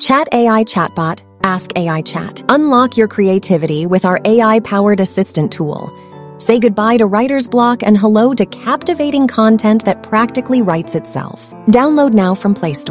Chat AI Chatbot, Ask AI Chat. Unlock your creativity with our AI-powered assistant tool. Say goodbye to writer's block and hello to captivating content that practically writes itself. Download now from Play Store.